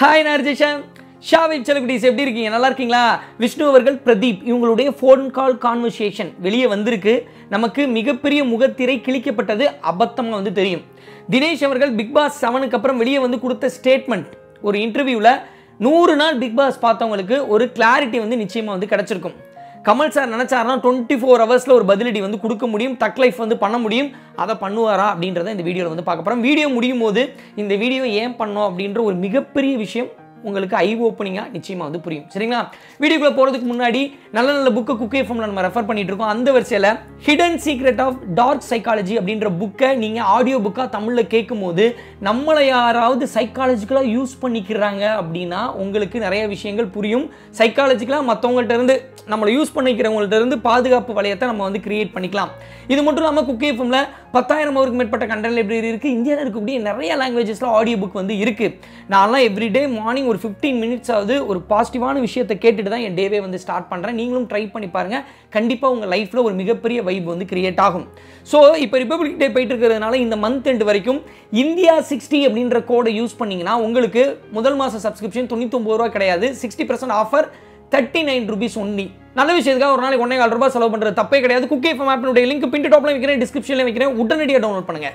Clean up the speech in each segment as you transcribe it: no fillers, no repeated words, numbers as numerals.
Hi நர்ஜேஷன் ஷாவிப் செலகுடிஸ், எப்படி இருக்கீங்க? நல்லா இருக்கீங்களா? விஷ்ணு அவர்கள், பிரதீப் இவங்களுடைய ஃபோன் கால் கான்வர்சேஷன் வெளியே வந்திருக்கு. நமக்கு மிகப்பெரிய முகத்திரை கிழிக்கப்பட்டது, அபத்தமாக வந்து தெரியும். தினேஷ் அவர்கள், பிக் பாஸ் 7க்கு அப்புறம் வெளியே வந்து கொடுத்த ஸ்டேட்மெண்ட் ஒரு இன்டர்வியூவில் 100 நாள் பிக் பாஸ் பார்த்தவங்களுக்கு ஒரு கிளாரிட்டி வந்து நிச்சயமாக வந்து கிடச்சிருக்கும். கமல் சார் நினச்சாருன்னா 24 ஹவர்ஸில் ஒரு பதிலடி வந்து கொடுக்க முடியும், தக் லைஃப் வந்து பண்ண முடியும். அதை பண்ணுவாரா அப்படின்றத இந்த வீடியோவில் வந்து பார்க்க போகிறோம். வீடியோ முடியும் போது இந்த வீடியோ ஏன் பண்ணோம் அப்படின்ற ஒரு மிகப்பெரிய விஷயம் உங்களுக்கு ஐ ஓப்பனிங்காக நிச்சயமாக வந்து புரியும். சரிங்களா? வீடியோக்குள்ளே போகிறதுக்கு முன்னாடி நல்ல நல்ல புக்கை குக்கே ஃபார்மில் நம்ம ரெஃபர் பண்ணிகிட்டு இருக்கோம். அந்த வரிசையில் hidden secret of dark psychology அப்படின்ற புக்கை நீங்கள் ஆடியோ புக்காக தமிழில் கேட்கும் போது நம்மளை யாராவது சைக்காலஜிக்கலாக யூஸ் பண்ணிக்கிறாங்க அப்படின்னா உங்களுக்கு நிறைய விஷயங்கள் புரியும். சைக்காலஜிக்கலாக மற்றவங்கள்ட்டேருந்து, நம்மளை யூஸ் பண்ணிக்கிறவங்கள்ட்டேருந்து பாதுகாப்பு வளையத்தை நம்ம வந்து கிரியேட் பண்ணிக்கலாம். இது மட்டும் இல்லாமல் குக்கே ஃபார்மில் 10,000 மேற்பட்ட கண்டென்ட் லைப்ரரி இருக்குது. இந்தியாவில் இருக்கக்கூடிய நிறைய லாங்குவேஜஸில் ஆடியோ புக் வந்து இருக்குது. நான்லாம் எவ்ரிடே மார்னிங் ஒரு 15 minutes ஆகுது ஒரு பாசிட்டிவான விஷயத்தை கேட்டுட்டு தான் என் டேவே வந்து ஸ்டார்ட் பண்ணுறேன். நீங்களும் ட்ரை பண்ணி பாருங்கள், கண்டிப்பாக உங்கள் லைஃப்பில் ஒரு மிகப்பெரிய வைப் வந்து கிரியேட் ஆகும். ஸோ இப்போ ரிப்பப்ளிக் டே போயிட்டு இருக்கிறதுனால இந்த மந்த் எண்டு வரைக்கும் இந்தியா 60 அப்படின்ற கோடை யூஸ் பண்ணிங்கன்னா உங்களுக்கு முதல் மாத சப்ஸ்கிரிப்ஷன் 99 ரூபா கிடையாது, 60% ஆஃபர் 39 rupees ஒன்லி. நல்ல விஷயத்துக்காக ஒரு நாளைக்கு 1.25 ரூபாய் செலவு பண்ணுறது தப்பே கிடையாது. குக்கே ஃபார்ம் ஆப்பினுடைய லிங்க் பின் டாப்ல வைக்கிறேன், டிஸ்கிரிப்ஷன்ல வைக்கிறேன், உடனடியாக டவுன்லோட் பண்ணுங்கள்.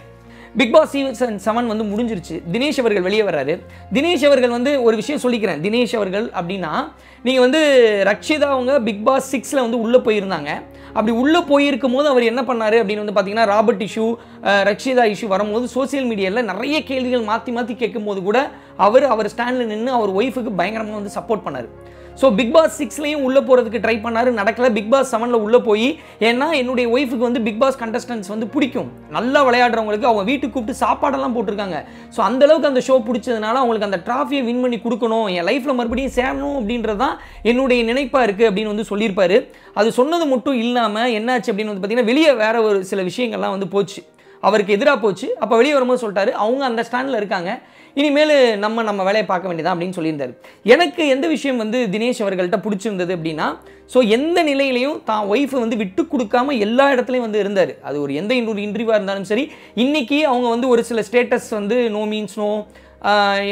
பிக் பாஸ் 7 வந்து முடிஞ்சிருச்சு. தினேஷ் அவர்கள் வெளியே வர்றாரு. தினேஷ் அவர்கள் வந்து ஒரு விஷயம் சொல்லிக்கிறேன். தினேஷ் அவர்கள் அப்படின்னா நீங்கள் வந்து ரக்ஷிதா அவங்க பிக் பாஸ் 6ல் வந்து உள்ளே போயிருந்தாங்க. அப்படி உள்ளே போயிருக்கும் போது அவர் என்ன பண்ணார் அப்படின்னு வந்து பார்த்தீங்கன்னா, ராபர்ட் இஷ்யூ, ரக்ஷிதா இஷ்யூ வரும்போது சோசியல் மீடியாவில் நிறைய கேள்விகள் மாற்றி கேட்கும் போது கூட அவர் ஸ்டாண்டில் நின்று அவர் ஒய்ஃபுக்கு பயங்கரமாக வந்து சப்போர்ட் பண்ணார். ஸோ பிக் பாஸ் 6லையும் உள்ளே போகிறதுக்கு ட்ரை பண்ணார், நடக்கலை. பிக் பாஸ் 7ல் உள்ளே போய், ஏன்னா என்னுடைய ஒய்ஃபுக்கு வந்து பிக் பாஸ் கண்டஸ்டன்ஸ் வந்து பிடிக்கும், நல்லா விளையாடுறவங்களுக்கு அவங்க வீட்டுக்கு கூப்பிட்டு சாப்பாடெல்லாம் போட்டிருக்காங்க. ஸோ அந்தளவுக்கு அந்த ஷோ பிடிச்சதுனால அவங்களுக்கு அந்த ட்ராஃபியை வின் பண்ணி கொடுக்கணும், என் லைஃப்பில் மறுபடியும் சேரணும் அப்படின்றது தான் என்னுடைய நினைப்பாக இருக்குது அப்படின்னு வந்து சொல்லியிருப்பார். அது சொன்னது மட்டும் இல்லாமல் என்னாச்சு அப்படின்னு வந்து பார்த்தீங்கன்னா, வெளியே வேறு ஒரு சில விஷயங்கள்லாம் வந்து போச்சு, அவருக்கு எதிராக போச்சு. அப்போ வெளியே வரும்போது சொல்லிட்டாரு, அவங்க அந்த ஸ்டாண்டில் இருக்காங்க, இனிமேல் நம்ம வேலையை பார்க்க வேண்டியதான் அப்படின்னு சொல்லியிருந்தார். எனக்கு எந்த விஷயம் வந்து தினேஷ் அவர்கள்ட்ட பிடிச்சிருந்தது அப்படின்னா, ஸோ எந்த நிலையிலையும் தான் ஒய்ஃபை வந்து விட்டு கொடுக்காமல் எல்லா இடத்துலையும் வந்து இருந்தார். அது ஒரு எந்த இன்னொரு இன்டர்வியூவாக இருந்தாலும் சரி. இன்றைக்கி அவங்க வந்து ஒரு சில ஸ்டேட்டஸ் வந்து நோ மீன்ஸ் நோ,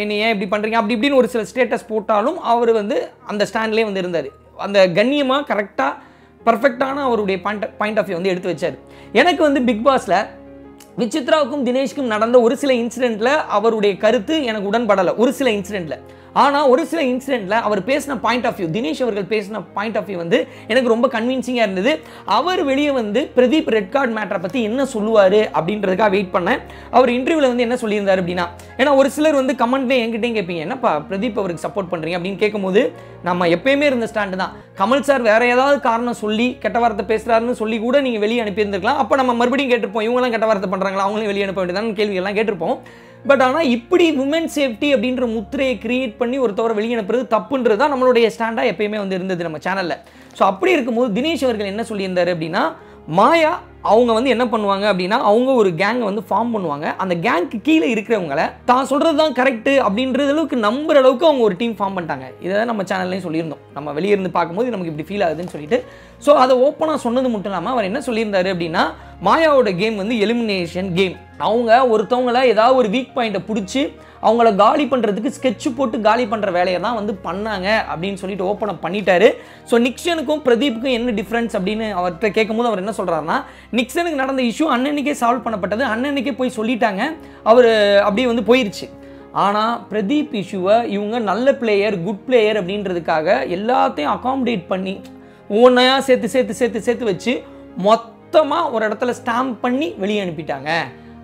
என்ன ஏன் இப்படி பண்ணுறீங்க அப்படி இப்படின்னு ஒரு சில ஸ்டேட்டஸ் போட்டாலும் அவர் வந்து அந்த ஸ்டாண்ட்லேயே வந்து இருந்தார். அந்த கண்ணியமாக கரெக்டாக பர்ஃபெக்டான அவருடைய பாயிண்ட் ஆஃப் வியூ வந்து எடுத்து வச்சார். எனக்கு வந்து பிக் பாஸில் விசித்ராவுக்கும் தினேஷ்க்கும் நடந்த ஒரு சில இன்சிடெண்ட்டில் அவருடைய கருத்து எனக்கு உடன்படலை, ஒரு சில இன்சிடெண்ட்டில். ஆனால் ஒரு சில இன்சிடெண்ட்டில் அவர் பேசின பாயிண்ட் ஆஃப் வியூ, தினேஷ் அவர்கள் பேசின பாயிண்ட் ஆஃப் வியூ வந்து எனக்கு ரொம்ப கன்வின்சிங்காக இருந்தது. அவர் வெளியே வந்து பிரதீப் ரெட் கார்டு மேட்டரை பற்றி என்ன சொல்லுவார் அப்படின்றதுக்காக வெயிட் பண்ணேன். அவர் இன்டர்வியூவில் வந்து என்ன சொல்லியிருந்தார் அப்படின்னா, ஏன்னா ஒரு சிலர் வந்து கமெண்ட்லேயே என்கிட்டையும் கேட்பீங்க, என்னப்பா பிரதீப் அவருக்கு சப்போர்ட் பண்ணுறீங்க அப்படின்னு கேட்கும்போது, நம்ம எப்பயுமே இருந்த ஸ்டாண்டு தான். கமல் சார் வேறு ஏதாவது காரணம் சொல்லி கெட்ட வார்த்தை பேசுகிறாருன்னு சொல்லி கூட நீங்கள் வெளியே அனுப்பியிருந்துருக்கலாம். அப்போ நம்ம மறுபடியும் கேட்டிருப்போம், இவங்களாம் கெட்ட வார்த்தை பண்ணுறாங்களா, அவங்களையும் வெளியே அனுப்ப வேண்டியதான கேள்விகள்லாம் கேட்டிருப்போம். பட் ஆனால் இப்படி உமன் சேஃப்டி அப்படின்ற முத்திரையை கிரியேட் பண்ணி ஒரு தவிர வெளியனுப்புறது தப்புன்றது தான் நம்மளுடைய ஸ்டாண்டாக எப்பயுமே வந்து இருந்தது நம்ம சேனலில். ஸோ அப்படி இருக்கும்போது தினேஷ் அவர்கள் என்ன சொல்லியிருந்தார் அப்படின்னா, மாயா அவங்க வந்து என்ன பண்ணுவாங்க அப்படின்னா, அவங்க ஒரு கேங்கை வந்து ஃபார்ம் பண்ணுவாங்க. அந்த கேங்க்கு கீழே இருக்கிறவங்கள தான் சொல்கிறது தான் கரெக்டு அப்படின்றது அளவுக்கு நம்புற அளவுக்கு அவங்க ஒரு டீம் ஃபார்ம் பண்ணிட்டாங்க. இதை நம்ம சேனல்லையும் சொல்லியிருந்தோம், நம்ம வெளியே இருந்து பார்க்கும்போது நமக்கு இப்படி ஃபீல் ஆகுதுன்னு சொல்லிட்டு. ஸோ அதை ஓப்பனாக சொன்னது மட்டும் இல்லாமல் அவர் என்ன சொல்லியிருந்தாரு அப்படின்னா, மாயாவோட கேம் வந்து எலிமினேஷன் கேம். அவங்க ஒருத்தவங்கள ஏதாவது ஒரு வீக் பாயிண்ட்டை பிடிச்சி அவங்கள காலி பண்ணுறதுக்கு ஸ்கெட்சு போட்டு காலி பண்ணுற வேலையை தான் வந்து பண்ணாங்க அப்படின்னு சொல்லிட்டு ஓப்பன் அப் பண்ணிட்டாரு. ஸோ நிக்சனுக்கும் பிரதீப்புக்கும் என்ன டிஃப்ரென்ஸ் அப்படின்னு அவர்கிட்ட கேட்கும்போது அவர் என்ன சொல்கிறாருன்னா, நிக்சனுக்கு நடந்த இஷ்யூ அன்னன்னைக்கே சால்வ் பண்ணப்பட்டது, அன்னன்னைக்கே போய் சொல்லிட்டாங்க, அவர் அப்படியே வந்து போயிடுச்சு. ஆனால் பிரதீப் இஷ்யூவை இவங்க நல்ல பிளேயர், குட் பிளேயர் அப்படின்றதுக்காக எல்லாத்தையும் அகாமடேட் பண்ணி ஒவ்வொன்றையா சேர்த்து சேர்த்து சேர்த்து சேர்த்து வச்சு மொத்தமாக ஒரு இடத்துல ஸ்டாம்ப் பண்ணி வெளியே அனுப்பிட்டாங்க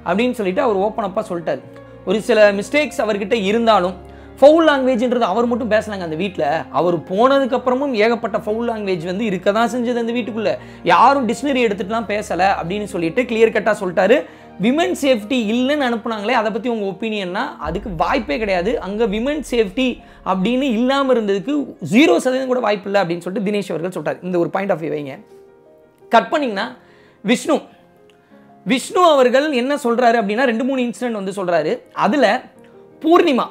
அப்படின்னு சொல்லிட்டு அவர் ஓப்பன் அப்பாக சொல்லிட்டார். ஒரு சில மிஸ்டேக்ஸ் அவர்கிட்ட இருந்தாலும் ஃபவுல் லாங்குவேஜ்ன்றது அவர் மட்டும் பேசினாங்க அந்த வீட்டில். அவர் போனதுக்கப்புறமும் ஏகப்பட்ட ஃபவுல் லாங்குவேஜ் வந்து இருக்க தான் செஞ்சது அந்த வீட்டுக்குள்ளே. யாரும் டிக்ஷனரி எடுத்துகிட்டுலாம் பேசலை அப்படின்னு சொல்லிட்டு கிளியர் கட்டாக சொல்லிட்டாரு. விமன் சேஃப்டி இல்லைன்னு அனுப்புனாங்களே, அதை பற்றி உங்கள் ஒப்பீனியன்னா அதுக்கு வாய்ப்பே கிடையாது. அங்கே விமன் சேஃப்டி அப்படின்னு இல்லாமல் இருந்ததுக்கு 0% கூட வாய்ப்பு இல்லை அப்படின்னு சொல்லிட்டு தினேஷ் அவர்கள் சொல்லிட்டார். இந்த ஒரு பாயிண்ட் ஆஃப் வியூ வைங்க. கட் பண்ணிங்கன்னா விஷ்ணு அவர்கள் என்ன சொல்கிறாரு அப்படின்னா, 2-3 இன்சிடென்ட் வந்து சொல்கிறாரு. அதில் பூர்ணிமா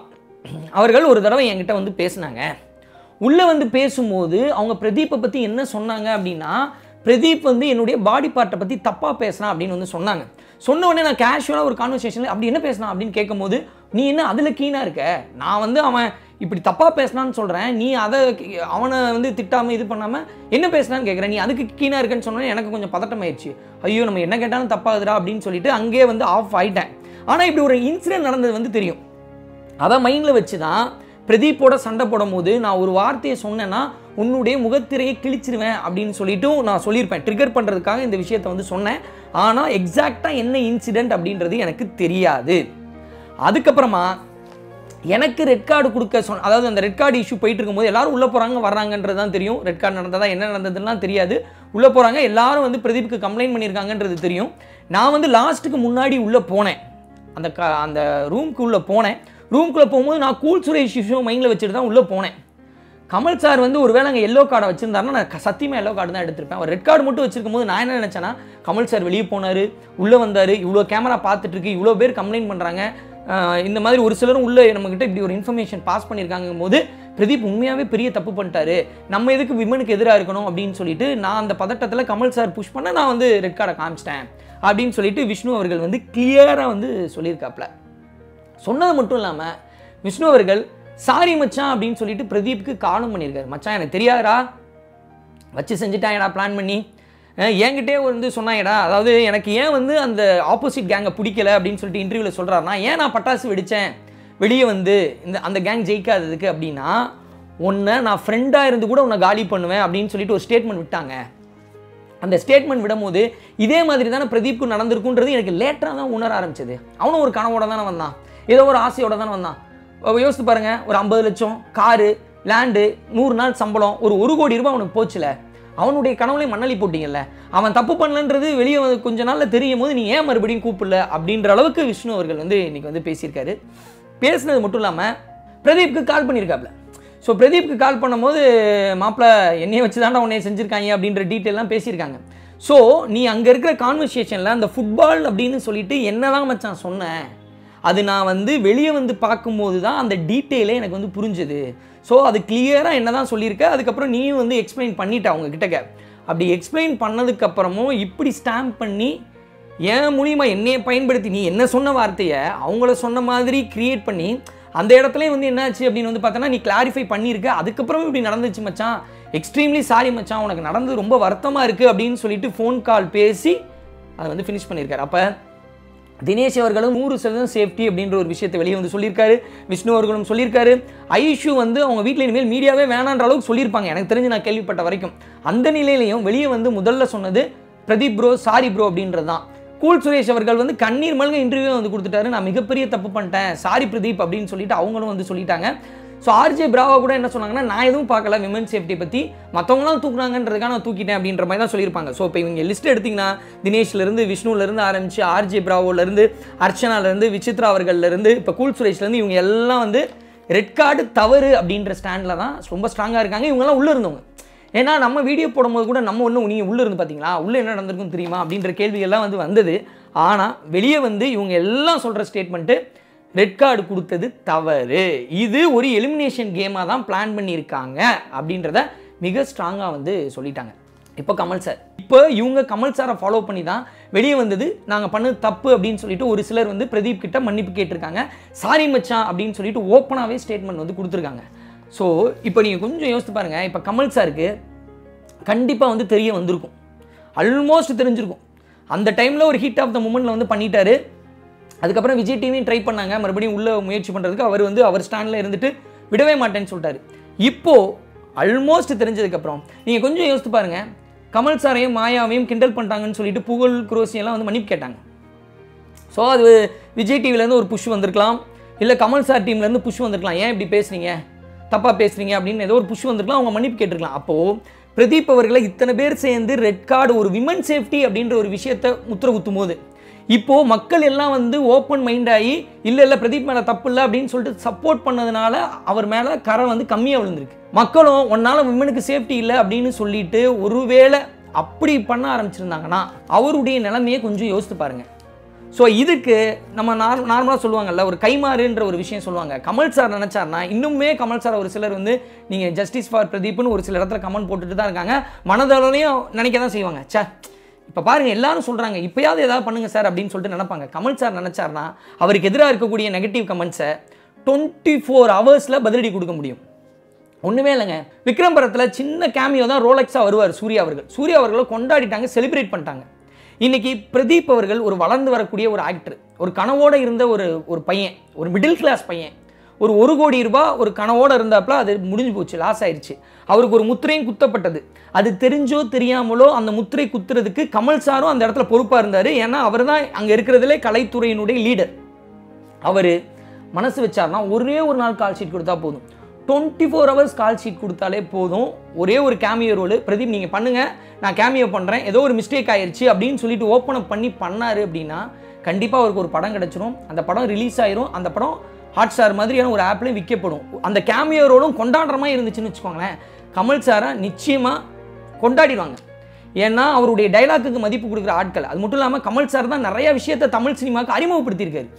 அவர்கள் ஒரு தடவை என்கிட்ட வந்து பேசினாங்க. உள்ளே வந்து பேசும்போது அவங்க பிரதீப்பை பற்றி என்ன சொன்னாங்க அப்படின்னா, பிரதீப் வந்து என்னுடைய பாடி பார்ட்டை பற்றி தப்பாக பேசினா அப்படின்னு வந்து சொன்னாங்க. சொன்ன உடனே நான் கேஷுவலாக ஒரு கான்வர்சேஷனில் அப்படி என்ன பேசினா அப்படின்னு கேட்கும்போது, நீ என்ன அதில் கீனாக இருக்க, நான் வந்து அவன் இப்படி தப்பாக பேசினான்னு சொல்கிறேன், நீ அதை அவனை வந்து திட்டாமல் இது பண்ணாமல் என்ன பேசினான்னு கேட்குறேன், நீ அதுக்கு கீழே இருக்கேன்னு சொன்னோன்னே எனக்கு கொஞ்சம் பதட்டமாயிடுச்சு. ஐயோ நம்ம என்ன கேட்டாலும் தப்பாகுதுடா அப்படின்னு சொல்லிட்டு அங்கேயே வந்து ஆஃப் ஆகிட்டேன். ஆனால் இப்படி ஒரு இன்சிடென்ட் நடந்தது வந்து தெரியும். அதை மைண்டில் வச்சு தான் பிரதீப்போட சண்டை போடும் போது நான் ஒரு வார்த்தையை சொன்னேன்னா உன்னுடைய முகத்திரையை கிழிச்சிருவேன் அப்படின்னு சொல்லிவிட்டும் நான் சொல்லியிருப்பேன். ட்ரிகர் பண்ணுறதுக்காக இந்த விஷயத்தை வந்து சொன்னேன். ஆனால் எக்ஸாக்டாக என்ன இன்சிடெண்ட் அப்படின்றது எனக்கு தெரியாது. அதுக்கப்புறமா எனக்கு ரெட் கார்டு கொடுக்க அதாவது அந்த ரெட் கார்டு இஷ்யூ போயிட்டு இருக்கும்போது எல்லாரும் உள்ளே போகிறாங்க வர்றாங்கன்றது தான் தெரியும். ரெட் கார்டு நடந்ததா என்ன நடந்ததுன்னா தெரியாது. உள்ளே போகிறாங்க எல்லாரும் வந்து பிரதீப்க்கு கம்ப்ளைண்ட் பண்ணியிருக்காங்கன்றது தெரியும். நான் வந்து லாஸ்ட்டுக்கு முன்னாடி உள்ளே போனேன், அந்த ரூம்க்கு உள்ளே போனேன். ரூம்குள்ளே போகும்போது நான் கூல் சுரேஷ் இஷ்யூ மைண்டில் வச்சுட்டு தான் உள்ளே போனேன். கமல் சார் வந்து ஒருவேளை அங்கே எல்லோ கார்டை வச்சுருந்தாருன்னா நான் சத்தியமாக எல்லோ கார்டு தான் எடுத்திருப்பேன். அவர் ரெட் கார்டு மட்டும் வச்சுருக்கும் போது நான் என்ன நினச்சேன்னா, கமல் சார் வெளியே போனார், உள்ளே வந்தார், இவ்வளோ கேமரா பார்த்துட்ருக்கு, இவ்வளோ பேர் கம்ப்ளைண்ட் பண்ணுறாங்க, இந்த மாதிரி ஒரு சிலரும் உள்ளே நம்மக்கிட்ட இப்படி ஒரு இன்ஃபர்மேஷன் பாஸ் பண்ணியிருக்காங்கும் போது பிரதீப் உண்மையாகவே பெரிய தப்பு பண்ணிட்டாரு, நம்ம எதுக்கு விமனுக்கு எதிராக இருக்கணும் அப்படின்னு சொல்லிட்டு நான் அந்த பதட்டத்தில் கமல் சார் புஷ் பண்ண நான் வந்து ரெட் கார்டை காமிச்சிட்டேன் அப்படின்னு சொல்லிட்டு விஷ்ணு அவர்கள் வந்து கிளியராக வந்து சொல்லியிருக்காப்புல. சொன்னது மட்டும் இல்லாமல் விஷ்ணு அவர்கள் சாரி மச்சான் அப்படின்னு சொல்லிட்டு பிரதீப்க்கு காலம் பண்ணியிருக்காரு. மச்சான் எனக்கு தெரியாதா, வச்சு செஞ்சுட்டாங்கடா பிளான் பண்ணி, என்கிட்டே வந்து சொன்னாங்கடா, அதாவது எனக்கு ஏன் வந்து அந்த ஆப்போசிட் கேங்கை பிடிக்கல அப்படின்னு சொல்லிட்டு இன்டர்வியூவில் சொல்கிறாருனா, ஏன் நான் பட்டாசு வெடித்தேன் வெளியே வந்து இந்த அந்த கேங் ஜெயிக்காததுக்கு அப்படின்னா, உன்னை நான் ஃப்ரெண்டாக இருந்து கூட உன்னை காலி பண்ணுவேன் அப்படின்னு சொல்லிட்டு ஒரு ஸ்டேட்மெண்ட் விட்டாங்க. அந்த ஸ்டேட்மெண்ட் விடும்போது இதே மாதிரி தானே பிரதீப்க்கு நடந்திருக்குன்றது எனக்கு லேட்டராக தான் உணர ஆரம்பிச்சது. அவனும் ஒரு கனவோட தானே வந்தான், ஏதோ ஒரு ஆசையோடு தானே வந்தான். யோசித்து பாருங்கள், ஒரு 50 லட்சம் காரு, லேண்டு, 100 நாள் சம்பளம், ஒரு 1 கோடி ரூபாய் அவனுக்கு போச்சுல. அவனுடைய கனவுலையும் மண்ணலி போட்டிங்கல்ல. அவன் தப்பு பண்ணலன்றது வெளியே கொஞ்ச நாளில் தெரியும் போது நீ ஏன் மறுபடியும் கூப்பிடல அப்படின்ற அளவுக்கு விஷ்ணு அவர்கள் வந்து இன்றைக்கி வந்து பேசியிருக்காரு. பேசினது மட்டும் இல்லாமல் பிரதீப்க்கு கால் பண்ணியிருக்காப்புல. ஸோ பிரதீப்க்கு கால் பண்ணும்போது, மாப்பிள்ள என்னையை வச்சு தாண்டா உன்னையை செஞ்சுருக்காங்க அப்படின்ற டீட்டெயிலாம் பேசியிருக்காங்க. ஸோ நீ அங்கே இருக்கிற கான்வர்சேஷனில் அந்த ஃபுட்பால் அப்படின்னு சொல்லிட்டு என்னதான் மச்சான் சொன்னேன், அது நான் வந்து வெளியே வந்து பார்க்கும்போது தான் அந்த டீட்டெயிலே எனக்கு வந்து புரிஞ்சுது. ஸோ அது கிளியராக என்ன தான் சொல்லியிருக்க, அதுக்கப்புறம் நீயும் வந்து எக்ஸ்பிளைன் பண்ணிட்ட அவங்க கிட்டக்க. அப்படி எக்ஸ்பிளைன் பண்ணதுக்கப்புறமும் இப்படி ஸ்டாம்ப் பண்ணி என் மூலியமாக என்னையை பயன்படுத்தி நீ என்ன சொன்ன வார்த்தையை அவங்கள சொன்ன மாதிரி க்ரியேட் பண்ணி அந்த இடத்துலையும் வந்து என்னாச்சு அப்படின்னு வந்து பார்த்தோன்னா நீ கிளாரிஃபை பண்ணியிருக்க. அதுக்கப்புறம் இப்படி நடந்துச்சு மச்சான், எக்ஸ்ட்ரீம்லி சாரி மச்சான், உனக்கு நடந்தது ரொம்ப வருத்தமாக இருக்குது அப்படின்னு சொல்லிட்டு ஃபோன் கால் பேசி அதை வந்து ஃபினிஷ் பண்ணியிருக்காரு. அப்போ தினேஷ் அவர்களும் 100% சேஃப்டி அப்படின்ற ஒரு விஷயத்தை வெளியே வந்து சொல்லியிருக்காரு. விஷ்ணு அவர்களும் சொல்லியிருக்காரு. ஐஷு வந்து அவங்க வீட்டில் இனிமேல் மீடியாவே வேணான்ற அளவுக்கு சொல்லியிருப்பாங்க எனக்கு தெரிஞ்சு, நான் கேள்விப்பட்ட வரைக்கும். அந்த நிலையிலையும் வெளியே வந்து முதல்ல சொன்னது பிரதீப் ப்ரோ சாரி ப்ரோ அப்படின்றது தான். கூல் சுரேஷ் அவர்கள் வந்து கண்ணீர் மல்க இன்டர்வியூ வந்து கொடுத்துட்டாரு, நான் மிகப்பெரிய தப்பு பண்ணிட்டேன் சாரி பிரதீப் அப்படின்னு சொல்லிட்டு அவங்களும் வந்து சொல்லிட்டாங்க. ஸோ ஆர்ஜே பிராவோ கூட என்ன சொன்னாங்கன்னா, நான் எதுவும் பார்க்கல விமன் சேஃப்டி பற்றி, மற்றவங்களாம் தூக்குனாங்கன்றதுக்காக நான் தூக்கிட்டேன் அப்படின்ற மாதிரி தான் சொல்லியிருப்பாங்க. ஸோ இப்போ இவங்க லிஸ்ட் எடுத்திங்கன்னா தினேஷ்லேருந்து, விஷ்ணுலேருந்து ஆரம்பித்து, ஆர்ஜே பிராவோலேருந்து, அர்ச்சனாலேருந்து, விசித்ரா அவர்கள்லேருந்து, இப்போ கூல் சுரேஷ்லேருந்து இவங்க எல்லாம் வந்து ரெட் கார்டு தவறு அப்படின்ற ஸ்டாண்டில் தான் ரொம்ப ஸ்ட்ராங்காக இருக்காங்க. இவங்கெல்லாம் உள்ளே இருந்தவங்க. ஏன்னா நம்ம வீடியோ போடும்போது கூட நம்ம ஒன்று நீங்கள் உள்ளே இருந்து பார்த்தீங்களா, உள்ளே என்ன நடந்திருக்கும் தெரியுமா அப்படின்ற கேள்விகள்லாம் வந்து வந்தது. ஆனால் வெளியே வந்து இவங்க எல்லாம் சொல்கிற ஸ்டேட்மெண்ட்டு ரெட் கார்டு கொடுத்தது தவறு, இது ஒரு எலிமினேஷன் கேமாக தான் பிளான் பண்ணியிருக்காங்க அப்படின்றத மிக ஸ்ட்ராங்காக வந்து சொல்லிட்டாங்க. இப்போ கமல் சார், இப்போ இவங்க கமல் சாரை ஃபாலோ பண்ணி தான் வெளியே வந்தது நாங்கள் பண்ணது தப்பு அப்படின்னு சொல்லிட்டு ஒரு சிலர் வந்து பிரதீப் கிட்ட மன்னிப்பு கேட்டிருக்காங்க, சாரி மச்சான் அப்படின்னு சொல்லிட்டு ஓப்பனாகவே ஸ்டேட்மெண்ட் வந்து கொடுத்துருக்காங்க. ஸோ இப்போ நீங்கள் கொஞ்சம் யோசித்து பாருங்கள், இப்போ கமல் சாருக்கு கண்டிப்பாக வந்து தெரிய வந்திருக்கும், ஆல்மோஸ்ட் தெரிஞ்சிருக்கும். அந்த டைமில் ஒரு ஹீட் ஆஃப் த மூமெண்ட்டில் வந்து பண்ணிட்டாரு. அதுக்கப்புறம் விஜய் டிவியும் ட்ரை பண்ணாங்க மறுபடியும் உள்ளே முயற்சி பண்ணுறதுக்கு, அவர் வந்து அவர் ஸ்டாண்டில் இருந்துட்டு விடவே மாட்டேன்னு சொல்லிட்டாரு. இப்போது ஆல்மோஸ்ட் தெரிஞ்சதுக்கப்புறம் நீங்கள் கொஞ்சம் யோசித்து பாருங்கள், கமல் சாரையும் மாயாவையும் கிண்டல் பண்ணுறாங்கன்னு சொல்லிட்டு புகழ் குரோசியெல்லாம் வந்து மன்னிப்பு கேட்டாங்க. ஸோ அது விஜய் டிவிலேருந்து ஒரு புஷ் வந்திருக்கலாம், இல்லை கமல் சார் டீம்லேருந்து புஷ் வந்திருக்கலாம், ஏன் இப்படி பேசுகிறீங்க தப்பாக பேசுகிறீங்க அப்படின்னு ஏதோ ஒரு புஷ் வந்திருக்கலாம், அவங்க மன்னிப்பு கேட்டிருக்கலாம். அப்போது பிரதீப் அவர்களை இத்தனை பேர் சேர்ந்து ரெட் கார்டு ஒரு விமன் சேஃப்டி அப்படின்ற ஒரு விஷயத்தை முத்திர குத்தும் போது இப்போது மக்கள் எல்லாம் வந்து ஓப்பன் மைண்டாகி இல்லை இல்லை பிரதீப் மேலே தப்பு இல்லை அப்படின்னு சொல்லிட்டு சப்போர்ட் பண்ணதுனால அவர் மேலே கரை வந்து கம்மியாக விழுந்திருக்கு. மக்களும் ஒன்றால் விமனுக்கு சேஃப்டி இல்லை அப்படின்னு சொல்லிட்டு ஒருவேளை அப்படி பண்ண ஆரம்பிச்சிருந்தாங்கன்னா அவருடைய நிலைமையை கொஞ்சம் யோசித்து பாருங்கள். ஸோ இதுக்கு நம்ம நார்மலாக சொல்லுவாங்கல்ல, ஒரு கைமாறுன்ற ஒரு விஷயம் சொல்லுவாங்க. கமல் சார் நினச்சார்னா இன்னுமே கமல் சார் ஒரு சிலர் வந்து நீங்கள் ஜஸ்டிஸ் ஃபார் பிரதீப்னு ஒரு சில இடத்துல கமெண்ட் போட்டுட்டு தான் இருக்காங்க, மனதளவுலையும் நினைக்க தான் செய்வாங்க. சே இப்போ பாருங்கள் எல்லாரும் சொல்கிறாங்க இப்போயாவது எதாவது பண்ணுங்கள் சார் அப்படின்னு சொல்லிட்டு நினைப்பாங்க. கமல் சார் நினச்சார்னா அவருக்கு எதிராக இருக்கக்கூடிய நெகட்டிவ் கமெண்ட்ஸை 24 ஹவர்ஸில் பதிலடி கொடுக்க முடியும். ஒன்றுமே இல்லைங்க, விக்ரம் படத்தில் சின்ன கேமியோ தான் ரோலெக்ஸாக வருவார் சூர்யா அவர்கள். சூர்யா அவர்களை கொண்டாடிட்டாங்க, செலிப்ரேட் பண்ணிட்டாங்க. இன்றைக்கி பிரதீப் அவர்கள் ஒரு வளர்ந்து வரக்கூடிய ஒரு ஆக்டர், ஒரு கனவோடு இருந்த ஒரு பையன், ஒரு மிடில் கிளாஸ் பையன், ஒரு கோடி ரூபாய் ஒரு கனவோடு இருந்தாப்புல அது முடிஞ்சு போச்சு, லாஸ் ஆயிடுச்சு. அவருக்கு ஒரு முத்திரையும் குத்தப்பட்டது. அது தெரிஞ்சோ தெரியாமலோ அந்த முத்திரை குத்துறதுக்கு கமல் சாரும் அந்த இடத்துல பொறுப்பாக இருந்தார். ஏன்னா அவர் தான் அங்கே இருக்கிறதுலே கலைத்துறையினுடைய லீடர். அவர் மனசு வச்சார்னா ஒரே ஒரு நாள் கால் ஷீட் கொடுத்தா போதும், 24 ஹவர்ஸ் கால் ஷீட் கொடுத்தாலே போதும். ஒரே ஒரு கேமியோ ரோல், பிரதீப் நீங்கள் பண்ணுங்கள், நான் கேமியோ பண்ணுறேன், ஏதோ ஒரு மிஸ்டேக் ஆயிடுச்சு அப்படின்னு சொல்லிட்டு ஓப்பன் அப் பண்ணி பண்ணார் அப்படின்னா கண்டிப்பாக அவருக்கு ஒரு படம் கிடச்சிரும். அந்த படம் ரிலீஸ் ஆயிரும். அந்த படம் ஹாட்ஸ்டார் மாதிரியான ஒரு ஆப்லையும் விற்கப்படும். அந்த கேமியோ ரோலும் கொண்டாடுறமாக இருந்துச்சுன்னு வச்சுக்கோங்களேன், கமல் சாரை நிச்சயமாக கொண்டாடிடுவாங்க. ஏன்னா அவருடைய டைலாக்குக்கு மதிப்பு கொடுக்குற ஆட்கள். அது மட்டும் இல்லாமல் கமல் சார் தான் நிறையா விஷயத்தை தமிழ் சினிமாவுக்கு அறிமுகப்படுத்தியிருக்காரு.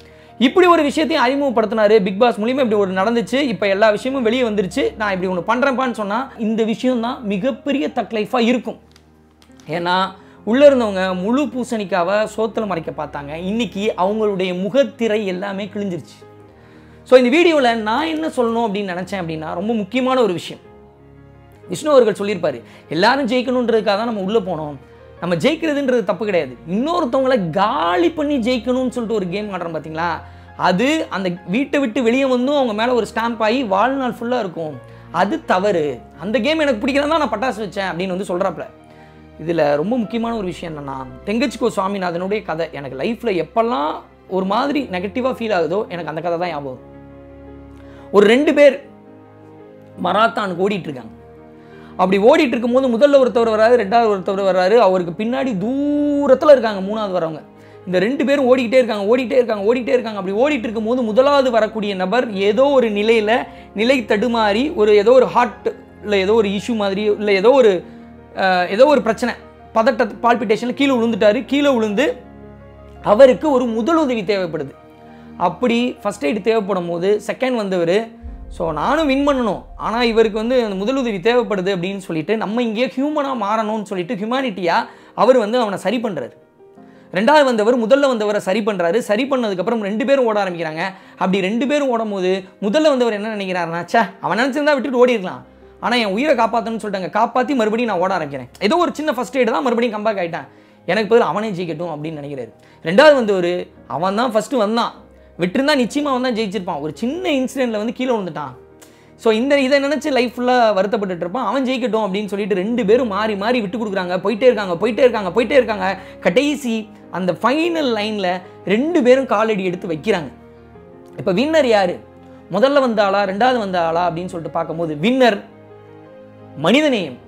இப்படி ஒரு விஷயத்தையும் அறிமுகப்படுத்தினார் பிக் பாஸ் மூலியமாக. இப்படி ஒரு நடந்துச்சு, இப்போ எல்லா விஷயமும் வெளியே வந்துருச்சு, நான் இப்படி ஒன்று பண்ணுறேன்ப்பான்னு சொன்னால் இந்த விஷயம்தான் மிகப்பெரிய தக்லைஃபாக இருக்கும். ஏன்னா உள்ளே இருந்தவங்க முழு பூசணிக்காவை சோத்தில் மறைக்க பார்த்தாங்க. இன்றைக்கி அவங்களுடைய முகத்திரை எல்லாமே கிழிஞ்சிருச்சு. ஸோ இந்த வீடியோவில் நான் என்ன சொல்லணும் அப்படின்னு நினச்சேன் அப்படின்னா ரொம்ப முக்கியமான ஒரு விஷயம். விஷ்ணு அவர்கள் சொல்லியிருப்பார், எல்லாரும் ஜெயிக்கணுன்றதுக்காக தான் நம்ம உள்ளே போனோம், நம்ம ஜெயிக்கிறதுன்றது தப்பு கிடையாது, இன்னொருத்தவங்களை காலி பண்ணி ஜெயிக்கணும்னு சொல்லிட்டு ஒரு கேம் ஆடுறோம் பார்த்தீங்களா, அது அந்த வீட்டை விட்டு வெளியே வந்தும் அவங்க மேலே ஒரு ஸ்டாம்ப் ஆகி வாழ்நாள் ஃபுல்லாக இருக்கும். அது தவறு. அந்த கேம் எனக்கு பிடிக்கிறதா நான் பட்டாசு வச்சேன் அப்படின்னு வந்து சொல்கிறாப்புல. இதில் ரொம்ப முக்கியமான ஒரு விஷயம் என்னென்னா, தெங்கச்சிக்கோ சுவாமிநாதனுடைய கதை எனக்கு லைஃப்பில் எப்பெல்லாம் ஒரு மாதிரி நெகட்டிவாக ஃபீல் ஆகுதோ எனக்கு அந்த கதை தான் ஞாபகம். ஒரு 2 பேர் மராத்தானுக்கு ஓடிட்டு இருக்காங்க. அப்படி ஓடிட்டு இருக்கும்போது முதல்ல ஒருத்தவர் வராரு, ரெண்டாவது ஒருத்தவர் வராரு, அவருக்கு பின்னாடி தூரத்தில் இருக்காங்க 3வது வரவங்க. இந்த 2 பேரும் ஓடிக்கிட்டே இருக்காங்க. அப்படி ஓடிட்டு இருக்கும்போது முதலாவது வரக்கூடிய நபர் ஏதோ ஒரு நிலை தடுமாறி ஒரு ஏதோ ஒரு ஹார்ட் இல்லை ஏதோ ஒரு இஷ்யூ மாதிரி இல்லை ஏதோ ஒரு பிரச்சனை, பதட்ட பால்பிட்டேஷனில் கீழே விழுந்துட்டாரு. கீழே விழுந்து அவருக்கு ஒரு முதலுதவி தேவைப்படுது. அப்படி ஃபஸ்ட் எய்டு தேவைப்படும் போது செகண்ட் வந்தவர், ஸோ நானும் வின் பண்ணணும் ஆனால் இவருக்கு வந்து அந்த முதலுதவி தேவைப்படுது அப்படின்னு சொல்லிட்டு நம்ம இங்கேயே ஹியூமனாக மாறணும்னு சொல்லிட்டு ஹியூமனிட்டியாக அவர் வந்து அவனை சரி பண்ணுறாரு. 2வது வந்தவர் முதல்ல வந்தவரை சரி பண்ணுறாரு. சரி பண்ணதுக்கப்புறம் 2 பேரும் ஓட ஆரம்பிக்கிறாங்க. அப்படி 2 பேரும் ஓடும் போது முதல்ல வந்தவர் என்ன நினைக்கிறாருன்னா, சே அவன் நினச்சிருந்தா விட்டுட்டு ஓடிடலாம், ஆனால் என் உயிரை காப்பாற்றணும்னு சொல்லிட்டாங்க, காப்பாற்றி மறுபடியும் நான் ஓட ஆரம்பிக்கிறேன், ஏதோ ஒரு சின்ன ஃபஸ்ட் எய்டு தான், மறுபடியும் கம்பேக் ஆகிட்டேன், எனக்கு பதில் அவனே ஜெயிக்கட்டும் அப்படின்னு நினைக்கிறாரு. 2வது வந்தவர் அவன் தான் ஃபஸ்ட்டு வந்தான், விட்டுருந்தா நிச்சயமாக அவன் தான் ஜெயிச்சிருப்பான், ஒரு சின்ன இன்சிடெண்ட்டில் வந்து கீழே விழுந்துட்டான், ஸோ இதை நினச்சி லைஃப் ஃபுல்லாக வருத்தப்பட்டு இருப்பான், அவன் ஜெயிக்கட்டும் அப்படின்னு சொல்லிட்டு 2 பேரும் மாறி விட்டு கொடுக்குறாங்க. போயிட்டே இருக்காங்க. கடைசி அந்த ஃபைனல் லைனில் 2 பேரும் காலடி எடுத்து வைக்கிறாங்க. இப்போ வின்னர் யார், முதல்ல வந்தாளா 2வது வந்தாளா அப்படின்னு சொல்லிட்டு பார்க்கும்போது வின்னர் மனிதநேயம்,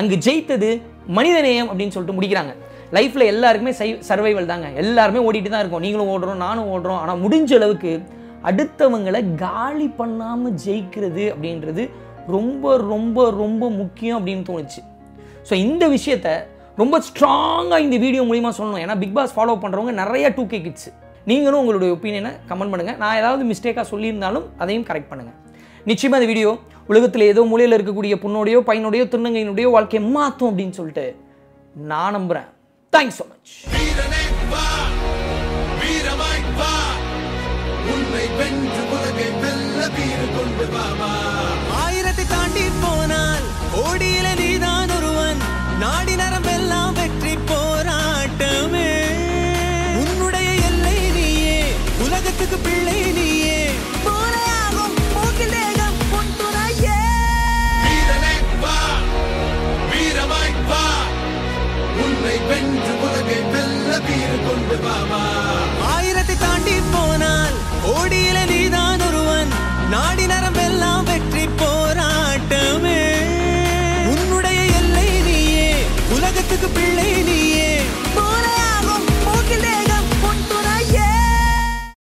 அங்கு ஜெயித்தது மனிதநேயம் அப்படின்னு சொல்லிட்டு முடிக்கிறாங்க. லைஃப்பில் எல்லாருக்குமே சர்வைவல் தாங்க, எல்லாருமே ஓடிட்டு தான் இருக்கோம், நீங்களும் ஓடுறோம் நானும் ஓடுறோம். ஆனால் முடிஞ்ச அளவுக்கு அடுத்தவங்களை காலி பண்ணாமல் ஜெயிக்கிறது அப்படின்றது ரொம்ப ரொம்ப ரொம்ப முக்கியம் அப்படின்னு தோணுச்சு. ஸோ இந்த விஷயத்த ரொம்ப ஸ்ட்ராங்காக இந்த வீடியோ மூலிமா சொல்லணும். ஏன்னா பிக் பாஸ் ஃபாலோ பண்ணுறவங்க நிறையா 2K கிட்ஸ். நீங்களும் உங்களுடைய ஒப்பீனியனை கமெண்ட் பண்ணுங்கள். நான் ஏதாவது மிஸ்டேக்காக சொல்லியிருந்தாலும் அதையும் கரெக்ட் பண்ணுங்கள். நிச்சயமாக இந்த வீடியோ உலகத்தில் ஏதோ மூலையில் இருக்கக்கூடிய பொண்ணோடையோ பையனோடையோ திருநங்கையினுடைய வாழ்க்கையை மாற்றும் அப்படின்னு சொல்லிட்டு நான் நம்புகிறேன். Thanks so much. ஆயிரத்தை தாண்டி போனால் ஓடியில நீதான் ஒருவன், நாடி நரம்பெல்லாம் வெற்றி போராட்டமே, உன்னுடைய எல்லை நீயே, உலகத்துக்கு பிள்ளை நீயே, போலையாகும் போக்கிலேகம் பொன் துணையே, வீரமாய் வா, உன்னை வென்று உலகை வெல்ல வீறு கொண்டு வாமா, ஆயிரத்தை தாண்டி போனால் ஓடியில நீ